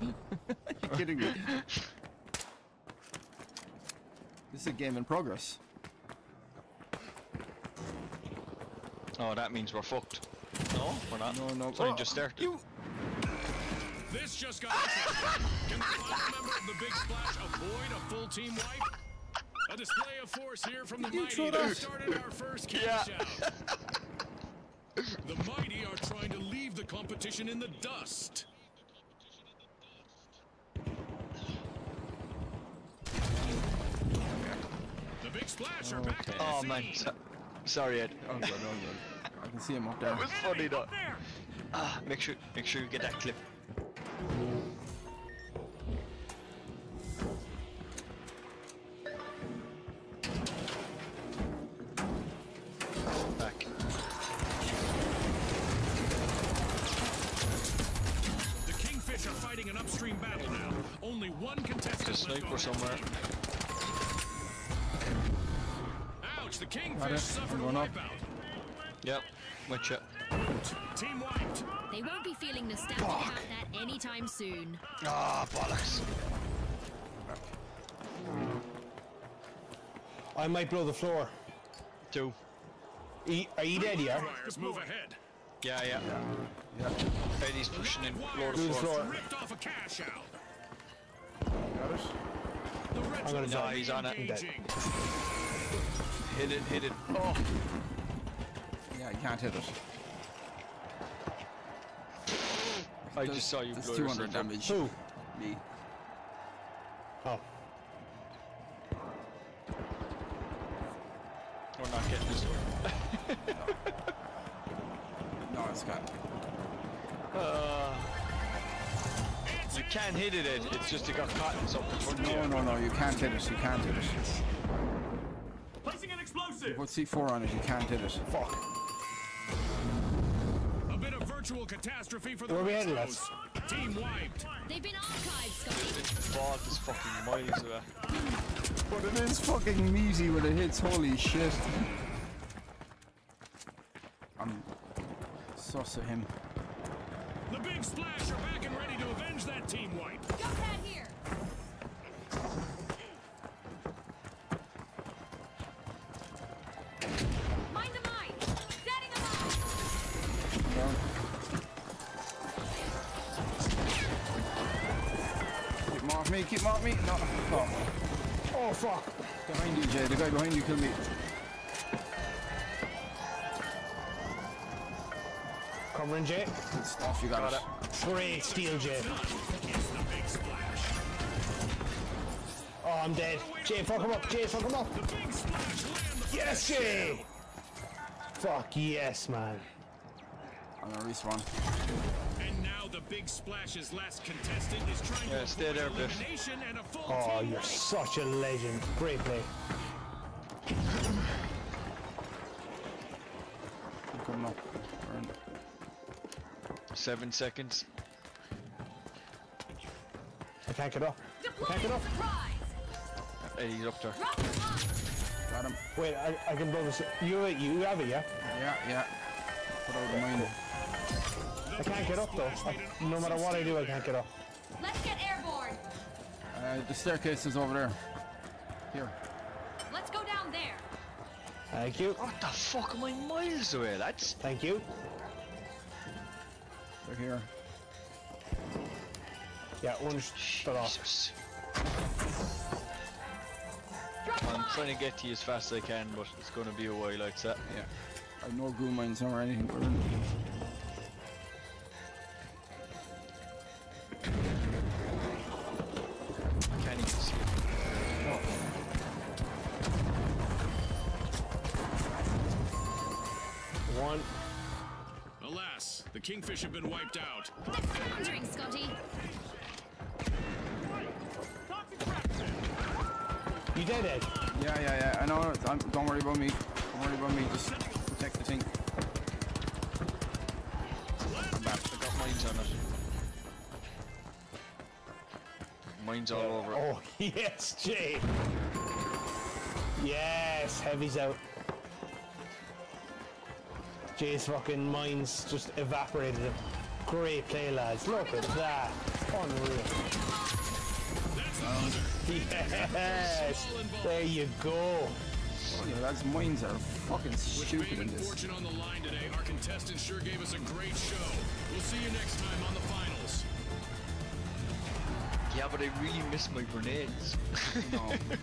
Are you kidding me? This is a game in progress. Oh, that means we're fucked. No, we're not. No, no. It's only just started. You... This just got interesting. Can the final member of the Big Splash avoid a full team wipe? A display of force here from the Mighty that started our first cash out. The Mighty are trying to leave the competition in the dust. The Big Splash are back. Oh man, sorry Ed. Oh god, oh god. I can see him up there. That was funny though. Ah, make sure you get that clip. Back. The Kingfish are fighting an upstream battle now. Only one contestant. It's a sniper somewhere. Ouch! The Kingfish suffered a wipeout. Yep, witch up. Team wiped. They won't be feeling nostalgic about that anytime soon. Ah, bollocks. I might blow the floor. Two. Are you dead, yeah? Move ahead. Yeah, yeah. Yeah. Eddie's pushing in. Floor to floor. Ripped off a cash out. Got it? I'm gonna die. He's on it. I'm dead. Hit it, hit it. Oh. Yeah, you can't hit it. I just saw you blow 200 damage. Who? Me. Oh. We're not getting this one. No. No, it's got. You can't hit it, Ed. It's just it got caught in something. No, no, no. You can't hit it. You can't hit it. Placing an explosive. Put C4 on it. You can't hit it. Fuck. Virtual catastrophe for the team wiped. They've been archived, Scotty. It's bad as fucking miles away. But it is fucking meaty when it hits. Holy shit! I'm sus at him. The Big Splash are back and ready to avenge that team wipe. Got that here. Mind the mine. Setting the mine. Down. Me, keep mark me. No. Oh. Oh fuck. Behind you, Jay. The guy behind you killed me. Come on, Jay. Good stuff, you got it. Great steal, Jay. Oh, I'm dead. Jay, fuck him up. Jay, fuck him up. Yes, Jay. Fuck yes, man. I'm gonna respawn. The Big Splash's last contestant is trying to stay there, Biff. Oh, you're such a legend. Great play. I'm coming up. 7 seconds. I can't get up. Can't get up. Hey, he's up there. Got him. Wait, I can blow this. You have it, yeah? Yeah, yeah. Put over the mine. I can't get up though. No matter what I do, I can't get up. Let's get airborne. The staircase is over there. Here. Let's go down there. Thank you. What the fuck am I miles away, lads? Thank you. They're here. Yeah, one's shut off. I'm trying to get to you as fast as I can, but it's going to be a while like that. Yeah. I've no goo mines or anything. Alas, the Kingfish have been wiped out. That's floundering, Scotty. You dead, Ed? Yeah, yeah, yeah. I know. Don't worry about me. Don't worry about me. Just protect the thing. I'm back. I got mines on it. Mines all over. Oh yes, Jay. Yes, heavy's out. Jay's fucking mines just evaporated him. Great play, lads. Look at that. Unreal. Yes! There you go! Oh, yeah, those mines are fucking stupid in this. With fame and fortune on the line today, our contestants sure gave us a great show. We'll see you next time on the finals. Yeah, but I really miss my grenades. No.